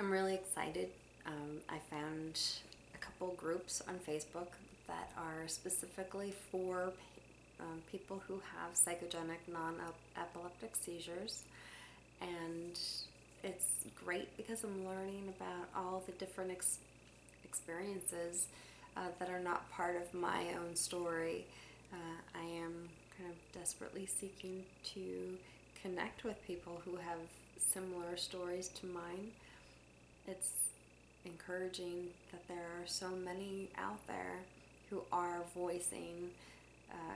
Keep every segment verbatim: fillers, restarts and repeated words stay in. I'm really excited. Um, I found a couple groups on Facebook that are specifically for um, people who have psychogenic non-epileptic seizures, and it's great because I'm learning about all the different ex experiences uh, that are not part of my own story. Uh, I am kind of desperately seeking to connect with people who have similar stories to mine. It's encouraging that there are so many out there who are voicing uh,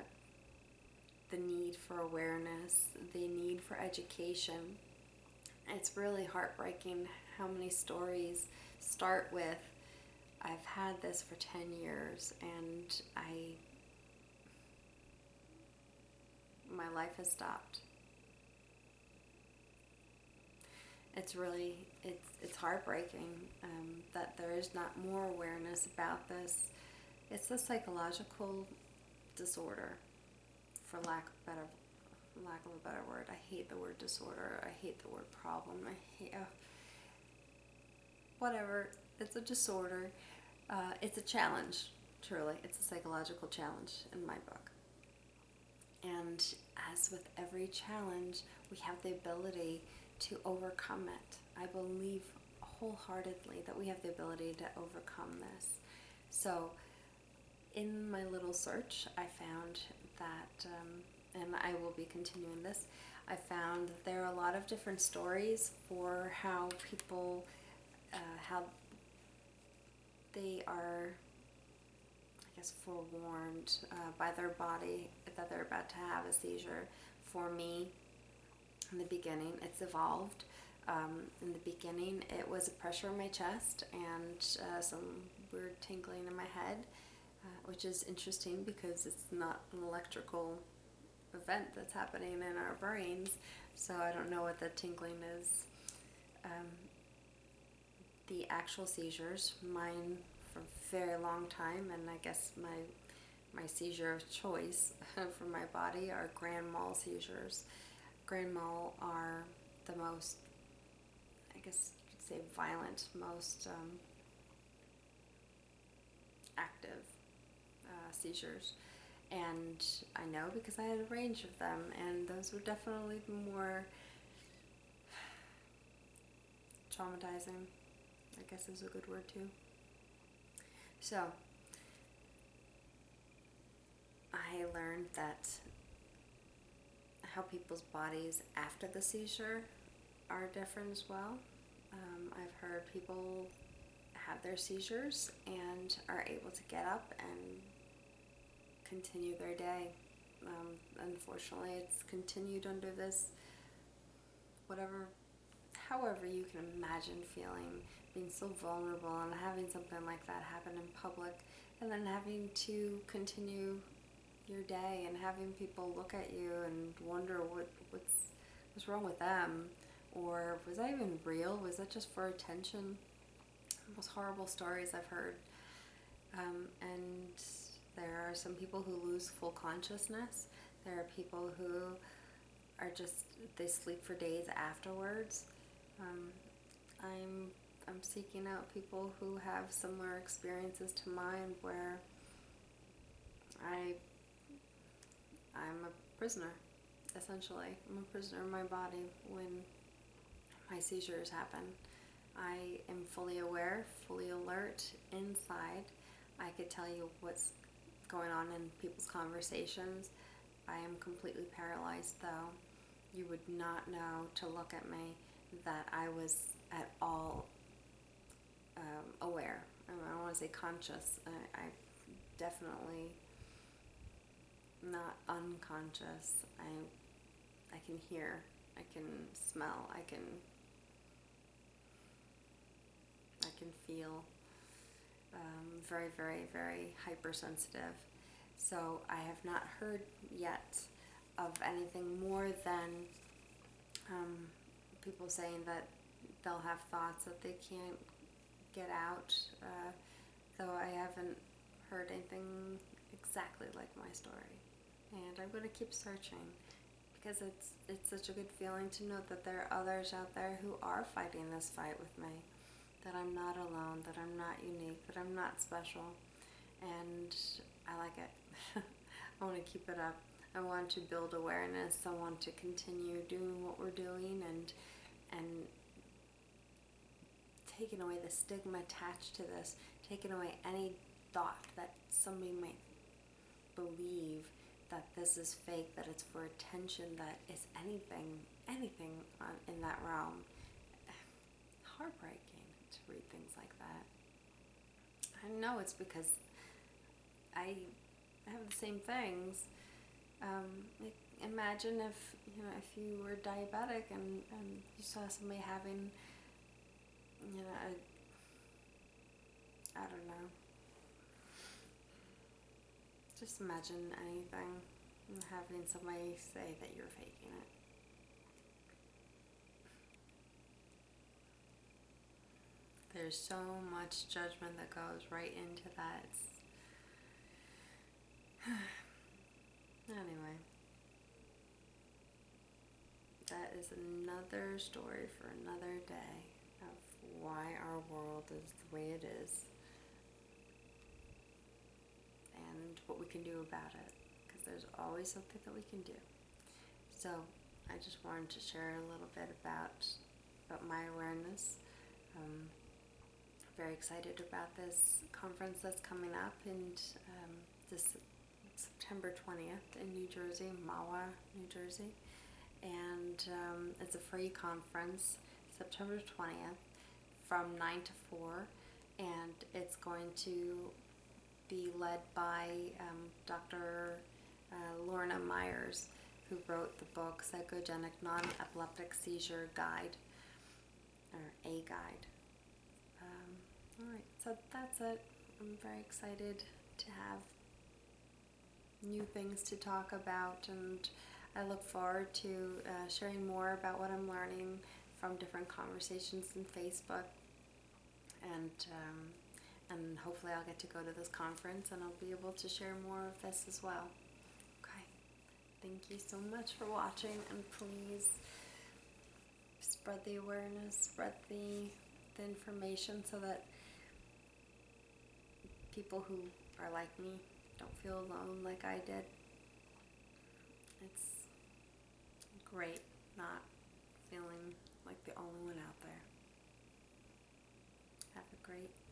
the need for awareness, the need for education. It's really heartbreaking how many stories start with, I've had this for ten years and I, my life has stopped. It's really, it's, it's heartbreaking um, that there is not more awareness about this. It's a psychological disorder, for lack of better lack of a better word. I hate the word disorder. I hate the word problem. I hate uh, whatever. It's a disorder. Uh, it's a challenge. Truly, it's a psychological challenge in my book. And as with every challenge, we have the ability to overcome it. I believe wholeheartedly that we have the ability to overcome this. So in my little search, I found that, um, and I will be continuing this, I found that there are a lot of different stories for how people, uh, how they are, I guess, forewarned uh, by their body that they're about to have a seizure. For me, in the beginning, it's evolved. Um, in the beginning, it was a pressure in my chest and uh, some weird tingling in my head, uh, which is interesting because it's not an electrical event that's happening in our brains, so I don't know what the tingling is. Um, the actual seizures, mine for a very long time, and I guess my, my seizure of choice for my body are grand mal seizures. Grand mal are the most, I guess you could say, violent, most um, active uh, seizures, and I know because I had a range of them, and those were definitely more traumatizing, I guess is a good word too. So I learned that how people's bodies after the seizure are different as well. Um, I've heard people have their seizures and are able to get up and continue their day. Um, unfortunately, it's continued under this, whatever, however you can imagine feeling, being so vulnerable and having something like that happen in public, and then having to continue your day and having people look at you and wonder what what's what's wrong with them, or was that even real? Was that just for attention? The most horrible stories I've heard, um, and there are some people who lose full consciousness. There are people who are just, they sleep for days afterwards. Um, I'm I'm seeking out people who have similar experiences to mine, where I. I'm a prisoner, essentially. I'm a prisoner in my body when my seizures happen. I am fully aware, fully alert inside. I could tell you what's going on in people's conversations. I am completely paralyzed, though. You would not know, to look at me, that I was at all um, aware. I don't want to say conscious. I, I definitely... not unconscious. I I can hear, I can smell, I can I can feel. Um, very, very, very hypersensitive. So I have not heard yet of anything more than um, people saying that they'll have thoughts that they can't get out, uh, though I haven't heard anything exactly like my story. And I'm going to keep searching because it's it's such a good feeling to know that there are others out there who are fighting this fight with me. that I'm not alone, that I'm not unique, that I'm not special, and I like it. I want to keep it up. I want to build awareness. I want to continue doing what we're doing and and taking away the stigma attached to this, taking away any thought that somebody might believe that this is fake, that it's for attention, that it's anything, anything on, in that realm. Heartbreaking to read things like that. I know it's because I have the same things. Um, like imagine if you know if you were diabetic and, and you saw somebody having, you know, a, I don't know. Just imagine anything and having somebody say that you're faking it. There's so much judgment that goes right into that. Anyway, that is another story for another day of why our world is the way it is and what we can do about it, because there's always something that we can do. So I just wanted to share a little bit about, about my awareness. Um, very excited about this conference that's coming up, and um, this September twentieth in New Jersey, Mahwah, New Jersey, and um, it's a free conference, September twentieth from nine to four, and it's going to be led by um, Doctor Uh, Lorna Myers, who wrote the book Psychogenic Non-Epileptic Seizure Guide, or A Guide. Um, Alright, so that's it. I'm very excited to have new things to talk about, and I look forward to uh, sharing more about what I'm learning from different conversations in Facebook, and um, and hopefully I'll get to go to this conference and I'll be able to share more of this as well. Okay, thank you so much for watching, and please spread the awareness, spread the, the information so that people who are like me don't feel alone like I did. It's great not feeling like the only one out there. Have a great day.